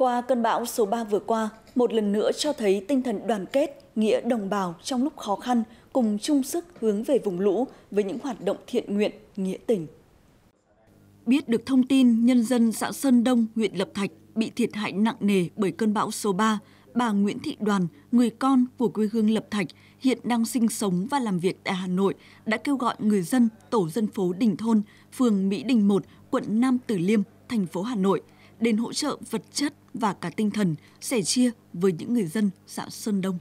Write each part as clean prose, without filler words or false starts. Qua cơn bão số 3 vừa qua, một lần nữa cho thấy tinh thần đoàn kết, nghĩa đồng bào trong lúc khó khăn cùng chung sức hướng về vùng lũ với những hoạt động thiện nguyện, nghĩa tình. Biết được thông tin nhân dân xã Sơn Đông, huyện Lập Thạch bị thiệt hại nặng nề bởi cơn bão số 3, bà Nguyễn Thị Đoàn, người con của quê hương Lập Thạch, hiện đang sinh sống và làm việc tại Hà Nội, đã kêu gọi người dân tổ dân phố Đình Thôn, phường Mỹ Đình 1, quận Nam Từ Liêm, thành phố Hà Nội đến hỗ trợ vật chất và cả tinh thần, sẻ chia với những người dân xã Sơn Đông.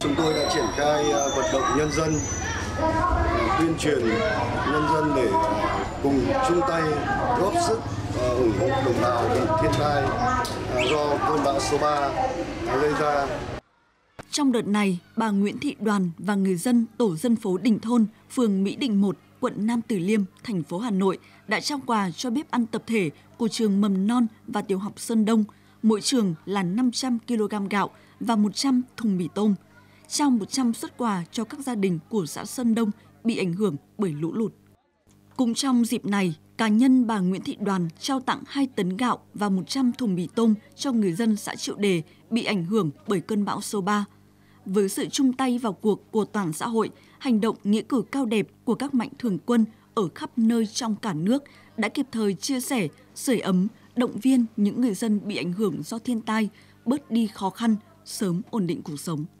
Chúng tôi đã triển khai vận động nhân dân, tuyên truyền nhân dân để cùng chung tay góp sức ủng hộ đồng bào bị thiên tai do cơn bão số 3 gây ra. Trong đợt này, bà Nguyễn Thị Đoàn và người dân tổ dân phố Đình Thôn, phường Mỹ Đình 1, quận Nam Từ Liêm, thành phố Hà Nội đã trao quà cho bếp ăn tập thể của trường mầm non và tiểu học Sơn Đông, mỗi trường là 500 kg gạo và 100 thùng mì tôm, trao 100 suất quà cho các gia đình của xã Sơn Đông bị ảnh hưởng bởi lũ lụt. Cũng trong dịp này, cá nhân bà Nguyễn Thị Đoàn trao tặng 2 tấn gạo và 100 thùng mì tôm cho người dân xã Triệu Đề bị ảnh hưởng bởi cơn bão số 3. Với sự chung tay vào cuộc của toàn xã hội, hành động nghĩa cử cao đẹp của các mạnh thường quân ở khắp nơi trong cả nước đã kịp thời chia sẻ, sưởi ấm, động viên những người dân bị ảnh hưởng do thiên tai, bớt đi khó khăn, sớm ổn định cuộc sống.